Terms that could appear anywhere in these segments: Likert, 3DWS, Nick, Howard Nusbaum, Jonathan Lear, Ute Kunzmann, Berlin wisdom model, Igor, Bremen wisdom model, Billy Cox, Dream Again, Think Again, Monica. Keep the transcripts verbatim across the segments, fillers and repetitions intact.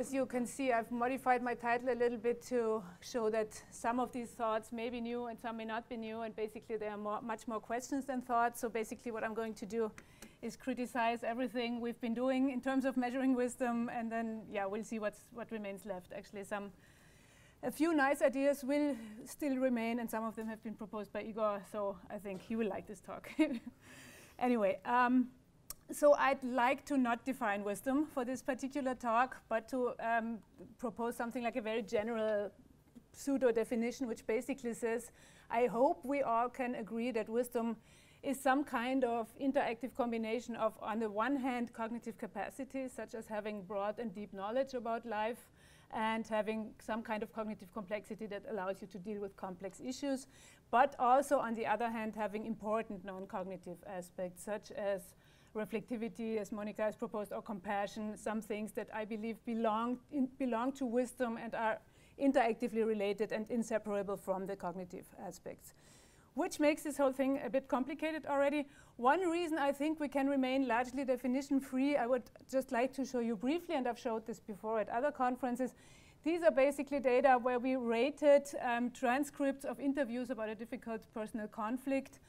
as you can see, I've modified my title a little bit to show that some of these thoughts may be new and some may not be new, and basically there are more, much more questions than thoughts. So basically what I'm going to do is criticize everything we've been doing in terms of measuring wisdom, and then, yeah, we'll see what's, what remains left. Actually, some, a few nice ideas will still remain, and some of them have been proposed by Igor, so I think he will like this talk. Anyway. Um, So I'd like to not define wisdom for this particular talk, but to um, propose something like a very general pseudo definition, which basically says, I hope we all can agree that wisdom is some kind of interactive combination of, on the one hand, cognitive capacities, such as having broad and deep knowledge about life, and having some kind of cognitive complexity that allows you to deal with complex issues, but also, on the other hand, having important non-cognitive aspects, such as reflectivity, as Monica has proposed, or compassion, some things that I believe belong, in belong to wisdom and are interactively related and inseparable from the cognitive aspects, which makes this whole thing a bit complicated already. One reason I think we can remain largely definition-free, I would just like to show you briefly, and I've showed this before at other conferences. These are basically data where we rated um, transcripts of interviews about a difficult personal conflict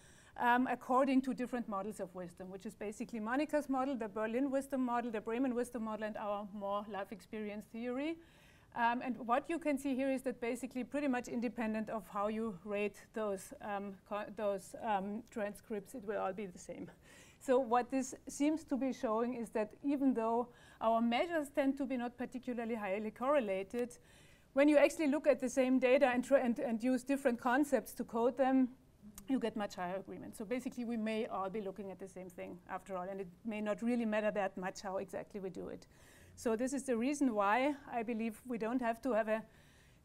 according to different models of wisdom, which is basically Monica's model, the Berlin wisdom model, the Bremen wisdom model, and our more life experience theory. Um, and what you can see here is that basically pretty much independent of how you rate those, um, those um, transcripts, it will all be the same. So what this seems to be showing is that even though our measures tend to be not particularly highly correlated, when you actually look at the same data and, tr and, and use different concepts to code them, you get much higher agreement. So basically, we may all be looking at the same thing after all, and it may not really matter that much how exactly we do it. So this is the reason why I believe we don't have to have a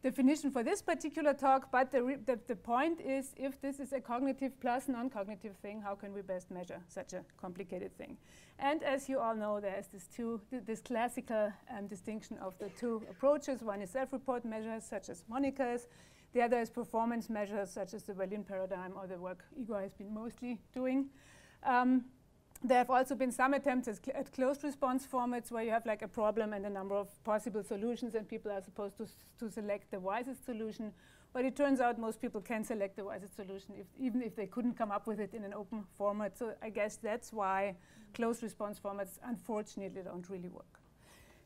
definition for this particular talk, but the, the, the point is, if this is a cognitive plus non-cognitive thing, how can we best measure such a complicated thing? And as you all know, there's this, two, th this classical um, distinction of the two approaches. One is self-report measures, such as Monica's. The other is performance measures, such as the Berlin paradigm or the work Igor has been mostly doing. Um, there have also been some attempts at, cl at closed response formats, where you have like a problem and a number of possible solutions, and people are supposed to, s to select the wisest solution. But it turns out most people can select the wisest solution, if, even if they couldn't come up with it in an open format. So I guess that's why mm-hmm. closed response formats, unfortunately, don't really work.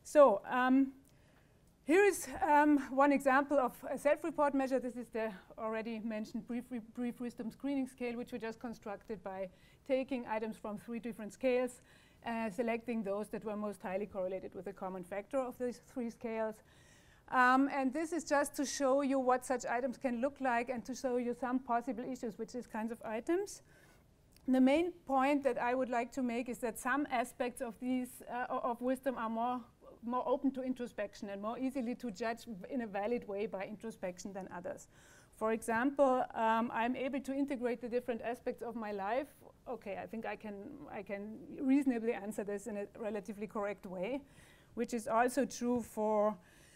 So. Um, Here is um, one example of a self-report measure. This is the already mentioned brief, brief wisdom screening scale, which we just constructed by taking items from three different scales, uh, selecting those that were most highly correlated with the common factor of these three scales. Um, and this is just to show you what such items can look like and to show you some possible issues with these kinds of items. The main point that I would like to make is that some aspects of these uh, of wisdom are more more open to introspection and more easily to judge in a valid way by introspection than others. For example, um, I'm able to integrate the different aspects of my life. Okay, I think I can, I can reasonably answer this in a relatively correct way, which is also true for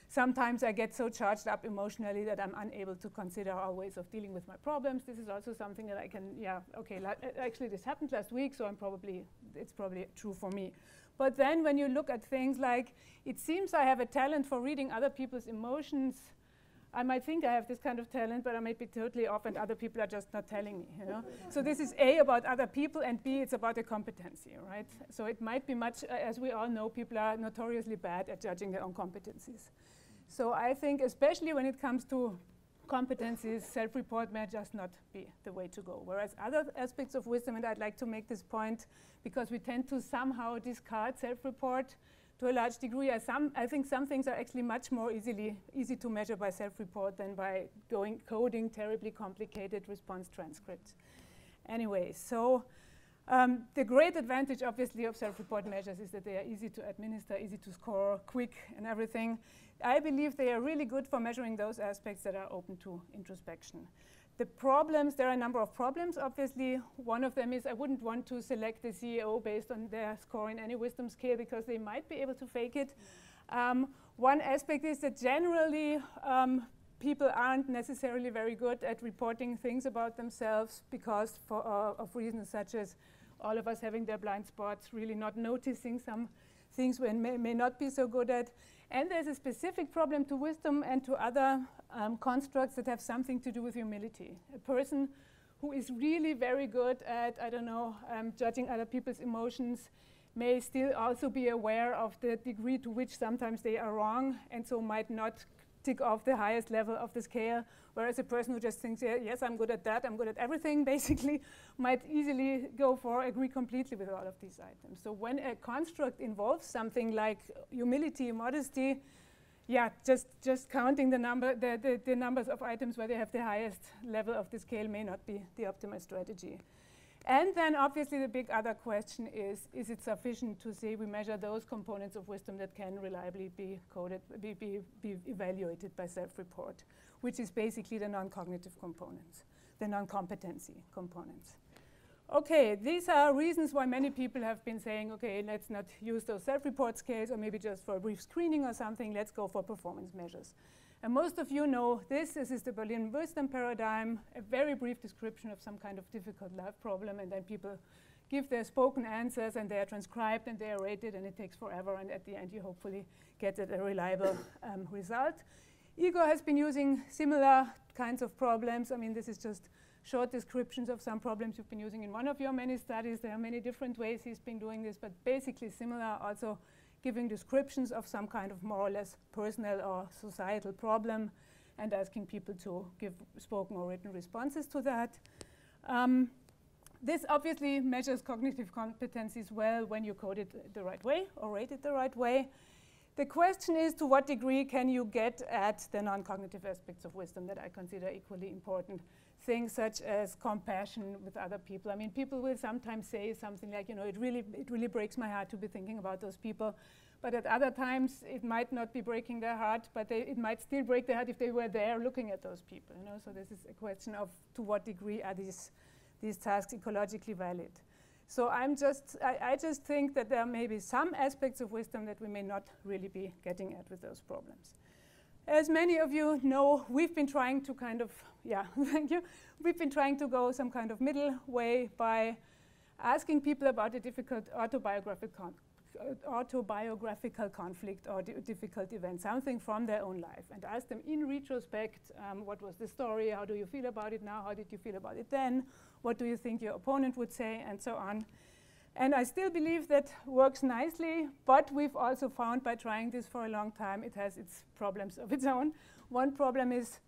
sometimes I get so charged up emotionally that I'm unable to consider our ways of dealing with my problems. This is also something that I can, yeah, okay, actually this happened last week, so I'm probably, it's probably true for me. But then when you look at things like, it seems I have a talent for reading other people's emotions. I might think I have this kind of talent, but I might be totally off and other people are just not telling me, you know? So this is A, about other people, and B, it's about a competency, right? So it might be much, uh, as we all know, people are notoriously bad at judging their own competencies. So I think, especially when it comes to competencies, self-report may just not be the way to go. Whereas other aspects of wisdom, and I'd like to make this point because we tend to somehow discard self-report to a large degree. I, some, I think some things are actually much more easily easy to measure by self-report than by going coding terribly complicated response transcripts. Anyway, so um, the great advantage, obviously, of self-report measures is that they are easy to administer, easy to score, quick, and everything. I believe they are really good for measuring those aspects that are open to introspection. The problems, there are a number of problems, obviously. One of them is I wouldn't want to select the C E O based on their score in any wisdom scale because they might be able to fake it. Um, one aspect is that generally um, people aren't necessarily very good at reporting things about themselves because for, uh, of reasons such as all of us having their blind spots, really not noticing some things we may, may not be so good at. And there's a specific problem to wisdom and to other um, constructs that have something to do with humility. A person who is really very good at, I don't know, um, judging other people's emotions may still also be aware of the degree to which sometimes they are wrong, and so might not tick off the highest level of the scale, whereas a person who just thinks, yeah, yes, I'm good at that, I'm good at everything, basically, might easily go for agree completely with all of these items. So when a construct involves something like humility, modesty, yeah, just, just counting the, number, the, the, the numbers of items where they have the highest level of the scale may not be the optimal strategy. And then obviously the big other question is, is it sufficient to say we measure those components of wisdom that can reliably be coded, be, be, be evaluated by self-report, which is basically the non-cognitive components, the non-competency components. Okay, these are reasons why many people have been saying, okay, let's not use those self-report scales, or maybe just for a brief screening or something, let's go for performance measures. And most of you know this. This is the Berlin wisdom paradigm, a very brief description of some kind of difficult life problem, and then people give their spoken answers, and they are transcribed, and they are rated, and it takes forever, and at the end you hopefully get a reliable um, result. Igor has been using similar kinds of problems. I mean, this is just short descriptions of some problems you've been using in one of your many studies. There are many different ways he's been doing this, but basically similar, also giving descriptions of some kind of more or less personal or societal problem and asking people to give spoken or written responses to that. Um, this obviously measures cognitive competencies well when you code it the right way or rate it the right way. The question is, to what degree can you get at the non-cognitive aspects of wisdom that I consider equally important? Things such as compassion with other people. I mean, people will sometimes say something like, you know, it really, it really breaks my heart to be thinking about those people. But at other times, it might not be breaking their heart, but they, it might still break their heart if they were there looking at those people. You know, so this is a question of to what degree are these, these tasks ecologically valid. So I'm just, I, I just think that there may be some aspects of wisdom that we may not really be getting at with those problems. As many of you know, we've been trying to kind of, yeah, thank you. We've been trying to go some kind of middle way by asking people about a difficult autobiographical, autobiographical conflict or difficult event, something from their own life, and ask them in retrospect, um, what was the story, how do you feel about it now, how did you feel about it then, what do you think your opponent would say, and so on. And I still believe that works nicely, but we've also found by trying this for a long time, it has its problems of its own. One problem is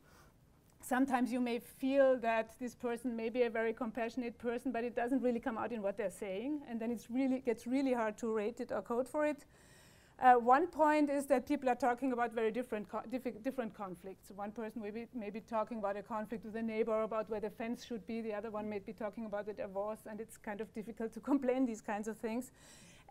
sometimes you may feel that this person may be a very compassionate person, but it doesn't really come out in what they're saying, and then it's really, it gets really hard to rate it or code for it. Uh, one point is that people are talking about very different, co different conflicts. One person may be, may be talking about a conflict with a neighbor, about where the fence should be. The other one may be talking about a divorce, and it's kind of difficult to complain these kinds of things.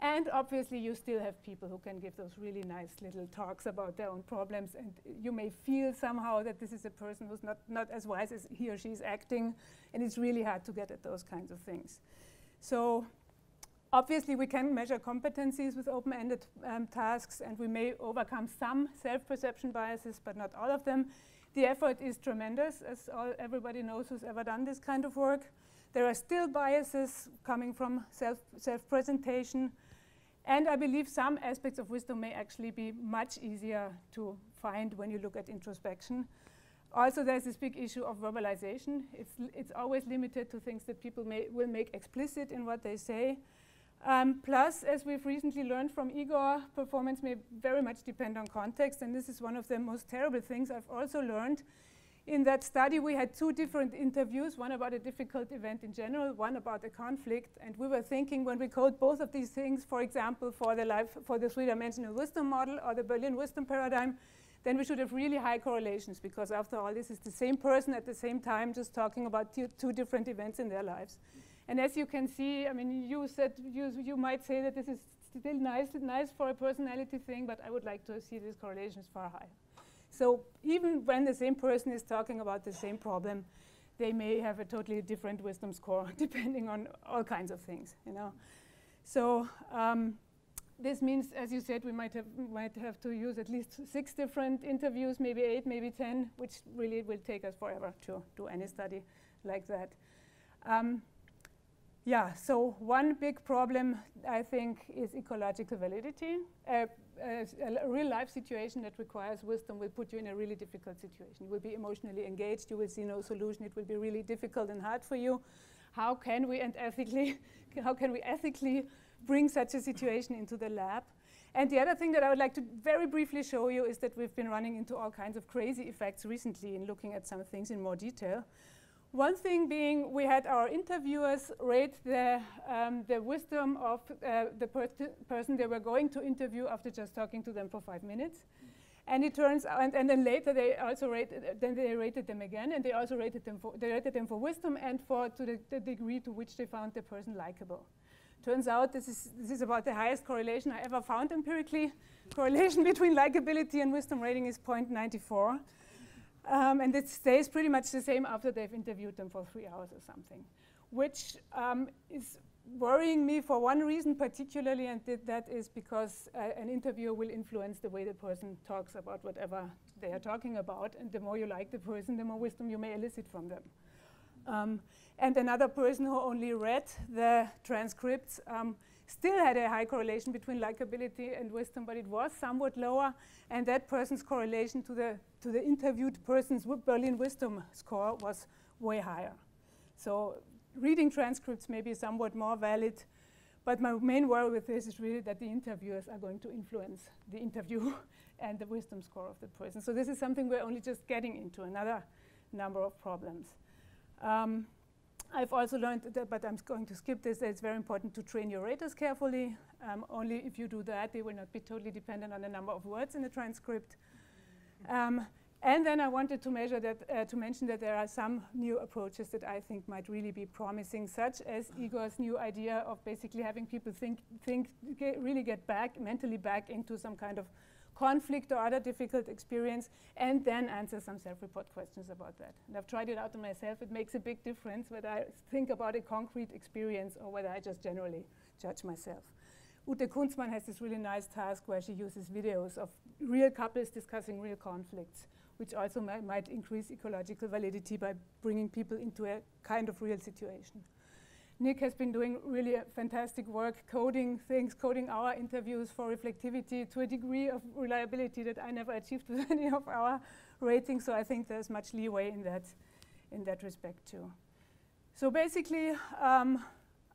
And obviously, you still have people who can give those really nice little talks about their own problems, and you may feel somehow that this is a person who's not, not as wise as he or she is acting, and it's really hard to get at those kinds of things. So obviously, we can measure competencies with open-ended um, tasks, and we may overcome some self-perception biases, but not all of them. The effort is tremendous, as all, everybody knows who's ever done this kind of work. There are still biases coming from self, self-presentation, and I believe some aspects of wisdom may actually be much easier to find when you look at introspection. Also, there's this big issue of verbalization. It's, it's always limited to things that people may, will make explicit in what they say. Um, plus, as we've recently learned from Igor, performance may very much depend on context, and this is one of the most terrible things I've also learned. In that study, we had two different interviews, one about a difficult event in general, one about a conflict, and we were thinking when we code both of these things, for example, for the, life, for the three-dimensional wisdom model or the Berlin wisdom paradigm, then we should have really high correlations, because after all, this is the same person at the same time just talking about two different events in their lives. And as you can see, I mean, you said you, you might say that this is still nice, nice for a personality thing, but I would like to see these correlations far higher. So even when the same person is talking about the same problem, they may have a totally different wisdom score depending on all kinds of things, you know. So um, this means, as you said, we might have might have to use at least six different interviews, maybe eight, maybe ten, which really will take us forever to do any study like that. Um, Yeah, so one big problem, I think, is ecological validity. Uh, a, a real life situation that requires wisdom will put you in a really difficult situation. You will be emotionally engaged, you will see no solution, it will be really difficult and hard for you. How can we, and ethically, how can we ethically bring such a situation into the lab? And the other thing that I would like to very briefly show you is that we've been running into all kinds of crazy effects recently in looking at some things in more detail. One thing being, we had our interviewers rate the, um, the wisdom of uh, the per person they were going to interview after just talking to them for five minutes. Mm. And it turns out, and, and then later they also rated, then they rated them again, and they also rated them for, they rated them for wisdom and for to the, the degree to which they found the person likable. Turns out this is, this is about the highest correlation I ever found empirically. Correlation between likability and wisdom rating is zero point nine four. Um, and it stays pretty much the same after they've interviewed them for three hours or something, which um, is worrying me for one reason particularly, and th that is because uh, an interviewer will influence the way the person talks about whatever they are talking about, and the more you like the person, the more wisdom you may elicit from them. Um, and another person who only read the transcripts um, still had a high correlation between likability and wisdom, but it was somewhat lower, and that person's correlation to the to the interviewed person's Berlin wisdom score was way higher. So reading transcripts may be somewhat more valid, but my main worry with this is really that the interviewers are going to influence the interview and the wisdom score of the person. So this is something we're only just getting into, another number of problems. Um, I've also learned, that, but I'm going to skip this, that it's very important to train your raters carefully. Um, only if you do that, they will not be totally dependent on the number of words in the transcript. Um, and then I wanted to, measure that, uh, to mention that there are some new approaches that I think might really be promising, such as Igor's new idea of basically having people think, think get really get back, mentally back into some kind of conflict or other difficult experience, and then answer some self-report questions about that. And I've tried it out on myself. It makes a big difference whether I think about a concrete experience or whether I just generally judge myself. Ute Kunzmann has this really nice task where she uses videos of real couples discussing real conflicts, which also mi might increase ecological validity by bringing people into a kind of real situation. Nick has been doing really uh, fantastic work coding things, coding our interviews for reflectivity to a degree of reliability that I never achieved with any of our ratings, so I think there's much leeway in that, in that respect too. So basically, um,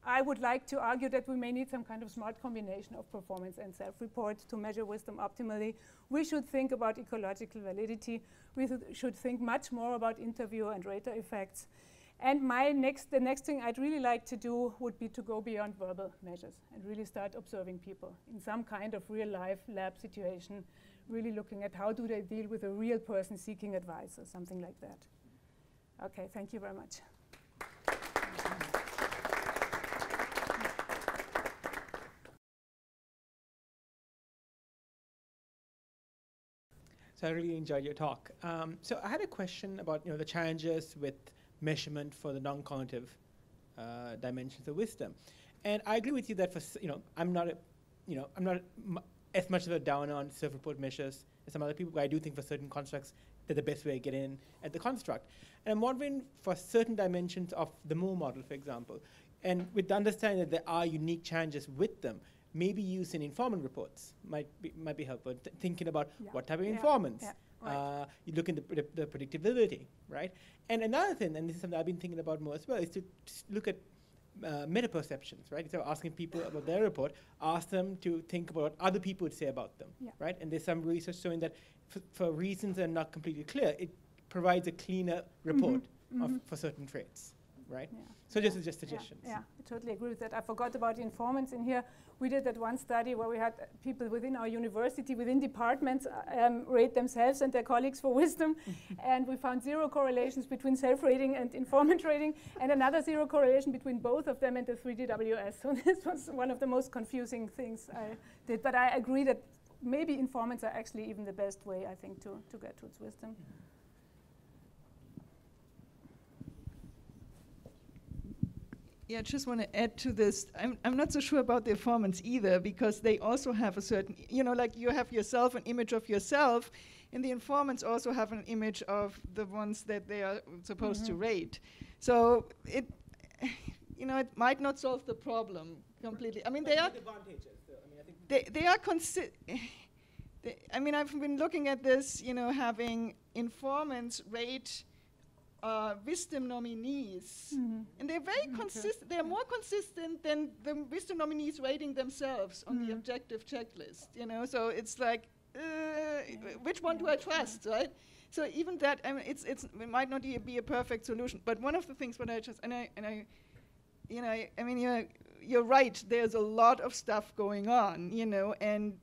I would like to argue that we may need some kind of smart combination of performance and self-report to measure wisdom optimally. We should think about ecological validity. We should think much more about interviewer and rater effects. And my next, the next thing I'd really like to do would be to go beyond verbal measures and really start observing people in some kind of real-life lab situation, really looking at how do they deal with a real person seeking advice or something like that. Okay, thank you very much. So I really enjoyed your talk. Um, so I had a question about you know the challenges with measurement for the non-cognitive uh, dimensions of wisdom, and I agree with you that for you know I'm not a, you know I'm not mu as much of a downer on self-report measures as some other people. But I do think for certain constructs they're the best way to get in at the construct, and I'm wondering for certain dimensions of the Moore model, for example, and with the understanding that there are unique challenges with them. Maybe used in informant reports might be, might be helpful. Th thinking about yeah. what type of yeah. informants. Yeah. Right. Uh, you look into the, the predictability, right? And another thing, and this is something I've been thinking about more as well, is to look at uh, meta-perceptions, right? So asking people about their report, ask them to think about what other people would say about them, yeah. right? And there's some research showing that f for reasons that are not completely clear, it provides a cleaner report mm-hmm. of, mm-hmm. for certain traits. Right? Yeah. So yeah. this is just suggestions. Yeah. yeah, I totally agree with that. I forgot about the informants in here. We did that one study where we had uh, people within our university, within departments, uh, um, rate themselves and their colleagues for wisdom. And we found zero correlations between self-rating and informant rating, and another zero correlation between both of them and the three D W S. So this was one of the most confusing things I did. But I agree that maybe informants are actually even the best way, I think, to, to get to its wisdom. Yeah. Yeah, I just want to add to this. I'm, I'm not so sure about the informants either, because they also have a certain, you know, like you have yourself, an image of yourself, and the informants also have an image of the ones that they are supposed mm-hmm. to rate. So it, you know, it might not solve the problem completely. I mean, they are advantages. So, I mean, I think they they are consi they, I mean, I've been looking at this, you know, having informants rate uh, wisdom nominees, mm-hmm. and they're very okay. consistent. They are more consistent than the wisdom nominees rating themselves on mm-hmm. the objective checklist. You know, so it's like, uh, yeah. which one yeah. do I trust, yeah. right? So even that, I mean, it's it's it might not be a perfect solution. But one of the things what I just and I and I, you know, I, I mean, you're you're right. There's a lot of stuff going on, you know, and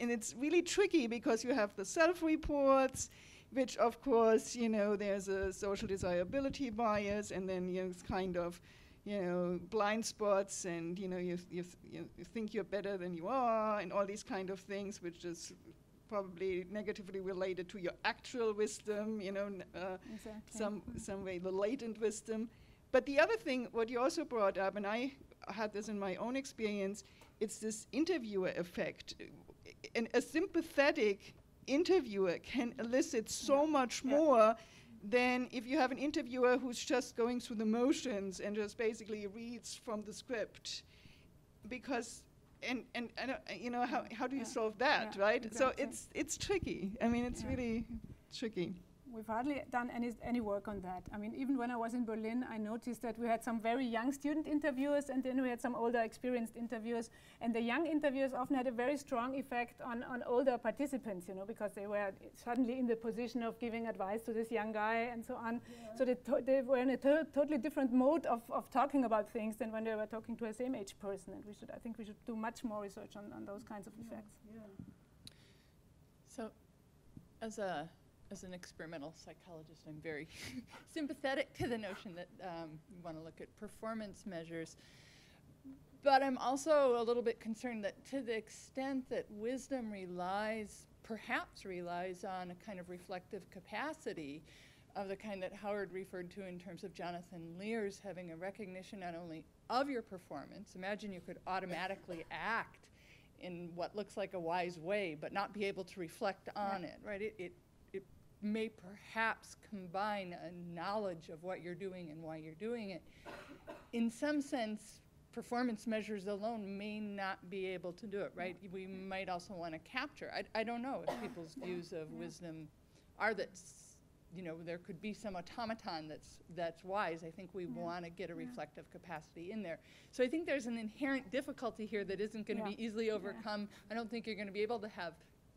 and it's really tricky because you have the self-reports, which of course, you know, there's a social desirability bias, and then you know, it's kind of, you know, blind spots, and you know, you you you think you're better than you are, and all these kind of things, which is probably negatively related to your actual wisdom, you know, n uh, exactly. some some way the latent wisdom. But the other thing, what you also brought up, and I had this in my own experience, it's this interviewer effect. And a sympathetic interviewer can elicit so yeah. much yeah. more than if you have an interviewer who's just going through the motions and just basically reads from the script, because. And, and and uh, you know, how how do you yeah. solve that, yeah, right? Exactly. So it's it's tricky. I mean, it's yeah. really tricky. We've hardly done any any work on that. I mean, even when I was in Berlin, I noticed that we had some very young student interviewers, and then we had some older, experienced interviewers. And the young interviewers often had a very strong effect on on older participants, you know, because they were suddenly in the position of giving advice to this young guy and so on. Yeah. So they to they were in a to totally different mode of of talking about things than when they were talking to a same age person. And we should, I think, we should do much more research on on those kinds of yeah. effects. Yeah. So, as a As an experimental psychologist, I'm very sympathetic to the notion that um, you want to look at performance measures. But I'm also a little bit concerned that to the extent that wisdom relies, perhaps relies on a kind of reflective capacity of the kind that Howard referred to in terms of Jonathan Lear's having a recognition not only of your performance, imagine you could automatically act in what looks like a wise way, but not be able to reflect on right. it, right? It, it may perhaps combine a knowledge of what you're doing and why you're doing it. In some sense, performance measures alone may not be able to do it, right? Yeah. We might also want to capture. I, I don't know if people's views of yeah. wisdom are that, you know, there could be some automaton that's, that's wise. I think we yeah. want to get a reflective yeah. capacity in there. So I think there's an inherent difficulty here that isn't going to yeah. be easily overcome. Yeah. I don't think you're going to be able to have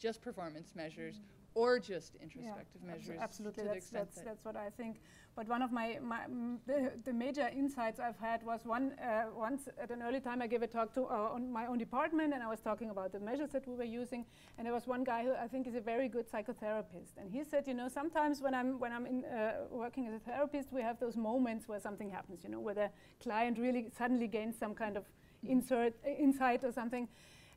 just performance measures. Mm-hmm. Or just introspective yeah, measures. Absolutely, to that's, the that's, that that's what I think. But one of my, my m the, the major insights I've had was one uh, once at an early time I gave a talk to uh, on my own department, and I was talking about the measures that we were using. And there was one guy who I think is a very good psychotherapist, and he said, you know, sometimes when I'm when I'm in, uh, working as a therapist, we have those moments where something happens, you know, where the client really suddenly gains some kind of mm-hmm. insert, uh, insight or something.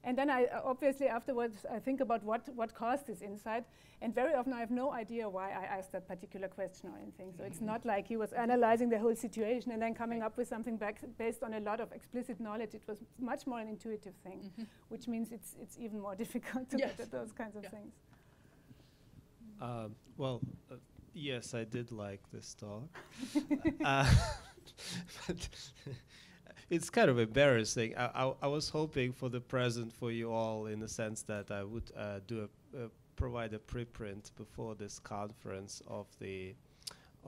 And then I uh, obviously afterwards I think about what, what caused this insight, and very often I have no idea why I asked that particular question or anything. So it's not like he was analyzing the whole situation and then coming up with something back based on a lot of explicit knowledge. It was much more an intuitive thing, mm-hmm. which means it's, it's even more difficult to yes. get at those kinds of yeah. things. Uh, well, uh, yes, I did like this talk. uh, but it's kind of embarrassing. I, I, I was hoping for the present for you all in the sense that I would uh, do a, uh, provide a preprint before this conference of the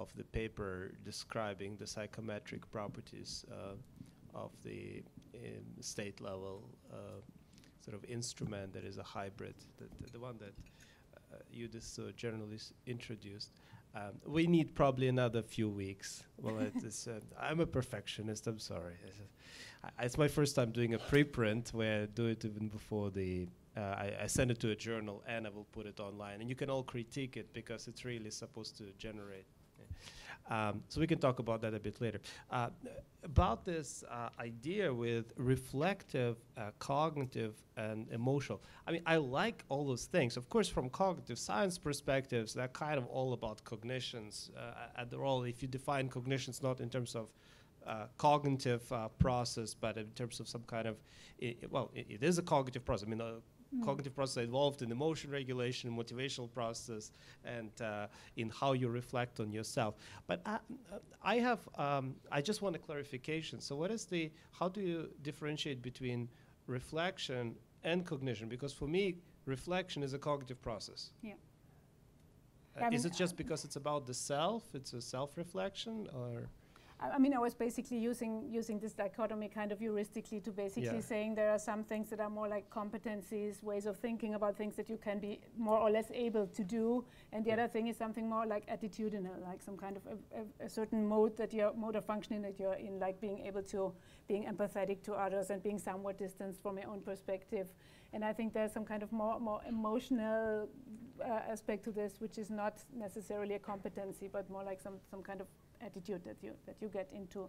of the paper describing the psychometric properties uh, of the um, state level uh, sort of instrument that is a hybrid, that the one that uh, you just so generally introduced. Um, we need probably another few weeks. Well, it is, uh, I'm a perfectionist, I'm sorry. I, it's my first time doing a preprint where I do it even before the, uh, I, I send it to a journal and I will put it online. And you can all critique it because it's really supposed to generate. Um, so we can talk about that a bit later. Uh, about this uh, idea with reflective, uh, cognitive, and emotional. I mean, I like all those things. Of course, from cognitive science perspectives, they're kind of all about cognitions. Uh, after all, if you define cognitions not in terms of uh, cognitive uh, process, but in terms of some kind of, I well, it, it is a cognitive process. I mean, uh, mm. cognitive process involved in emotion regulation, motivational process, and uh, in how you reflect on yourself. But I, I have, um, I just want a clarification. So what is the, how do you differentiate between reflection and cognition? Because for me, reflection is a cognitive process. Yeah. Uh, I mean, is it just because it's about the self, it's a self-reflection, or? I mean, I was basically using using this dichotomy kind of heuristically to basically yeah. saying there are some things that are more like competencies, ways of thinking about things that you can be more or less able to do, and the yeah. other thing is something more like attitudinal, like some kind of a, a, a certain mode that you're, mode of functioning that you're in, like being able to, being empathetic to others and being somewhat distanced from your own perspective. And I think there's some kind of more, more emotional uh, aspect to this, which is not necessarily a competency, but more like some, some kind of attitude that you that you get into.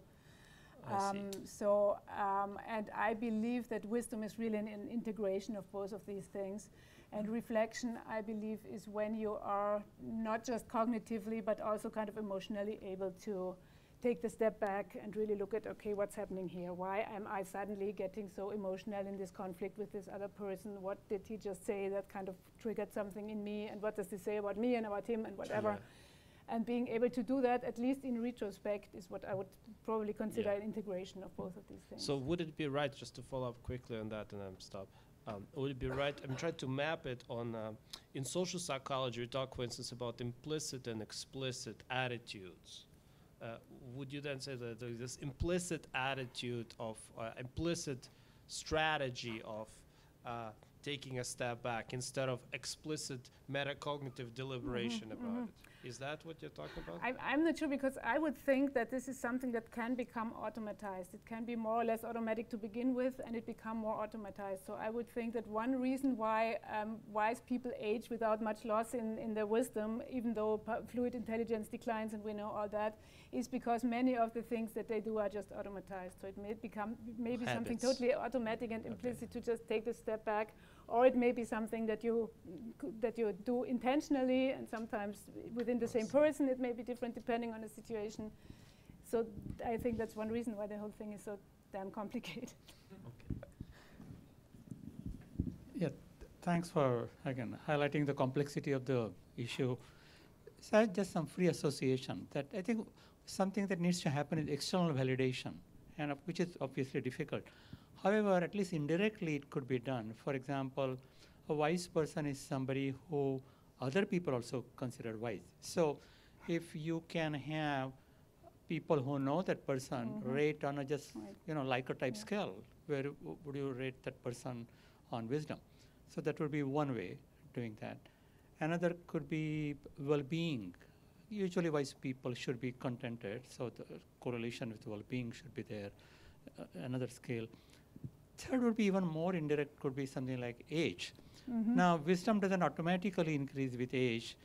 Um, so, um, and I believe that wisdom is really an, an integration of both of these things. And reflection, I believe, is when you are not just cognitively, but also kind of emotionally able to take the step back and really look at, okay, what's happening here? Why am I suddenly getting so emotional in this conflict with this other person? What did he just say that kind of triggered something in me? And what does this say about me and about him and whatever? Yeah. And being able to do that, at least in retrospect, is what I would probably consider yeah. an integration of both of these things. So would it be right, just to follow up quickly on that and then stop, um, would it be right, I'm trying to map it on, uh, in social psychology we talk, for instance, about implicit and explicit attitudes. Uh, would you then say that there's this implicit attitude of, uh, implicit strategy of uh, taking a step back instead of explicit metacognitive deliberation mm-hmm, about mm-hmm. it? Is that what you're talking about? I'm, I'm not sure, because I would think that this is something that can become automatized. It can be more or less automatic to begin with, and it become more automatized. So I would think that one reason why um, wise people age without much loss in, in their wisdom, even though fluid intelligence declines and we know all that, is because many of the things that they do are just automatized. So it may become maybe Habits. something totally automatic and okay. implicit to just take a step back. Or it may be something that you that you do intentionally, and sometimes within the same person it may be different depending on the situation. So I think that's one reason why the whole thing is so damn complicated. Okay. Yeah, th thanks for, again, highlighting the complexity of the issue. So I had just some free association that I think something that needs to happen is external validation, and uh, which is obviously difficult. However, at least indirectly it could be done. For example, a wise person is somebody who other people also consider wise. So if you can have people who know that person mm-hmm. rate on a just, you know, Likert type yeah. scale, where would you rate that person on wisdom? So that would be one way doing that. Another could be well-being. Usually wise people should be contented, so the correlation with well-being should be there, uh, another scale. Third would be even more indirect, could be something like age. Mm-hmm. Now, wisdom doesn't automatically increase with age,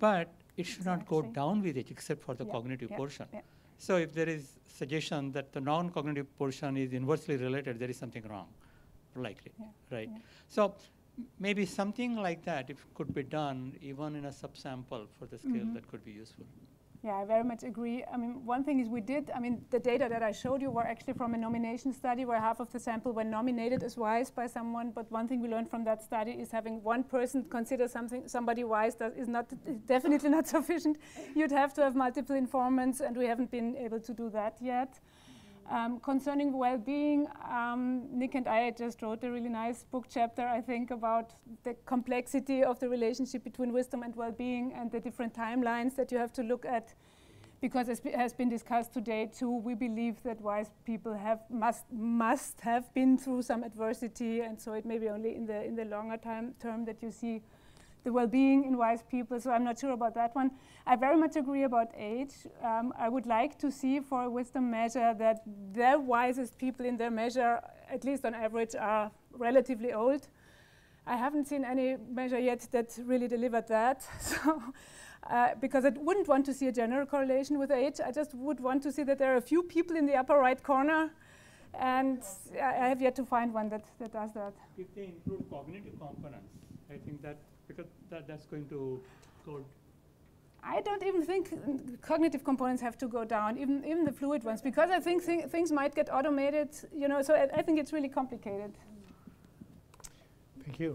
but it should exactly. not go down with age except for the yep. cognitive yep. portion. Yep. So if there is suggestion that the non-cognitive portion is inversely related, there is something wrong, likely, yeah. right? Yeah. So maybe something like that, if could be done even in a subsample for the scale, mm-hmm. that could be useful. Yeah, I very much agree. I mean, one thing is we did, I mean, the data that I showed you were actually from a nomination study where half of the sample were nominated as wise by someone. But one thing we learned from that study is having one person consider something, somebody wise that is not, definitely not sufficient. You'd have to have multiple informants, and we haven't been able to do that yet. Um, concerning well-being, um, Nick and I just wrote a really nice book chapter, I think, about the complexity of the relationship between wisdom and well-being and the different timelines that you have to look at. Because as has been discussed today too, we believe that wise people have must must have been through some adversity, and so it may be only in the in the longer time term that you see the well-being in wise people, so I'm not sure about that one. I very much agree about age. Um, I would like to see for a wisdom measure that the wisest people in their measure, at least on average, are relatively old. I haven't seen any measure yet that really delivered that, so uh, because I wouldn't want to see a general correlation with age. I just would want to see that there are a few people in the upper right corner, and I, I have yet to find one that, that does that. If they improve cognitive components, I think that because that, that's going to go. I don't even think cognitive components have to go down, even, even the fluid ones, because I think thi things might get automated, you know, so I, I think it's really complicated. Thank you.